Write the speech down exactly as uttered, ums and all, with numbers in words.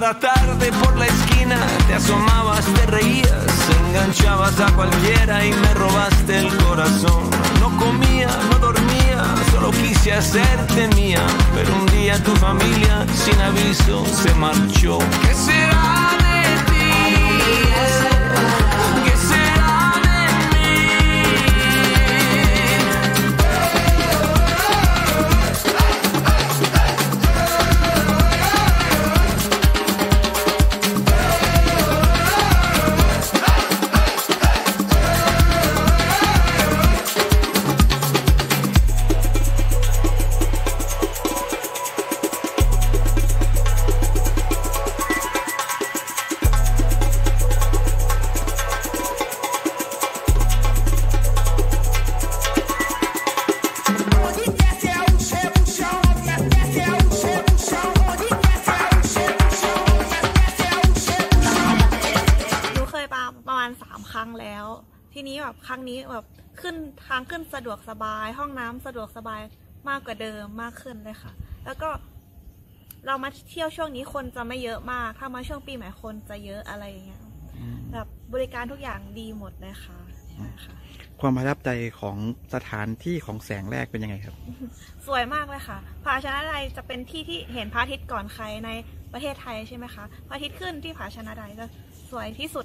Cada tarde por la esquina te asomabas, te reías, enganchabas a cualquiera y me robaste el corazón. No comía, no dormía, solo quise hacerte mía, pero un día tu familia sin aviso se marchó. ¿Qué será de ti? ¿Qué será?ทีนี้แบบครั้งนี้แบบขึ้นทางขึ้นสะดวกสบายห้องน้ำสะดวกสบายมากกว่าเดิมมากขึ้นเลยค่ะแล้วก็เรามาเที่ยวช่วงนี้คนจะไม่เยอะมากถ้ามาช่วงปีใหม่คนจะเยอะอะไรอย่างเงี้ยแบบบริการทุกอย่างดีหมดเลยค่ะความประทับใจของสถานที่ของแสงแรกเป็นยังไงครับ สวยมากเลยค่ะผาชนะไดจะเป็นที่ที่เห็นพระอาทิตย์ก่อนใครในประเทศไทยใช่ไหมคะพระอาทิตย์ขึ้นที่ผาชนะไดก็สวยที่สุด